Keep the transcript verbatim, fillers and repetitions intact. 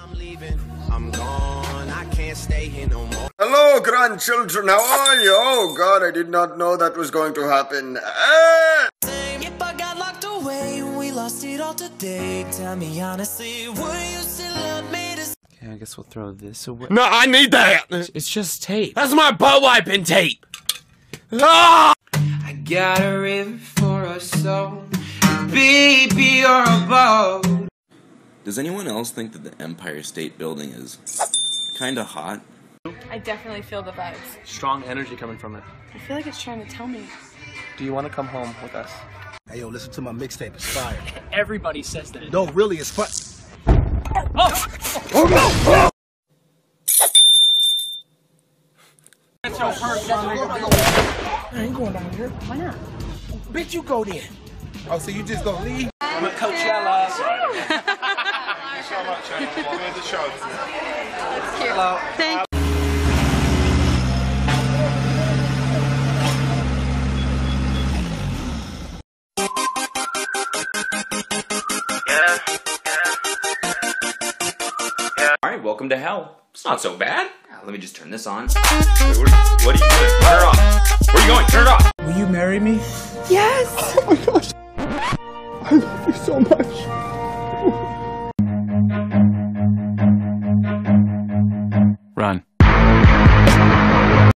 I'm leaving, I'm gone, I can't stay here no more. Hello grandchildren, how are you? Oh god, I did not know that was going to happen. Ah! Yep, I got locked away, we lost it all today. Tell me honestly, would you still love me to... Okay, I guess we'll throw this away. No, I need that! It's just tape. That's my butt wiping tape! Ah! I got a river for us, so baby, you're a boat. Does anyone else think that the Empire State Building is kinda hot? I definitely feel the vibes. Strong energy coming from it. I feel like it's trying to tell me. Do you want to come home with us? Hey yo, listen to my mixtape, it's fire. Everybody says that. No, really, it's fun. Oh! Oh no! Oh! That's so hurt. I ain't going down here. Why not? Bitch, you go there. Oh, so you just gonna leave? I'm at Coachella. Thank you so much, Anna. I'm here at the show. That's cute. Hello. Thank you. Yeah. Yeah. Alright, welcome to hell. It's not so bad. Yeah, let me just turn this on. What are you doing? Turn it off. Where are you going? Turn it off. Will you marry me? Yes. Oh my god.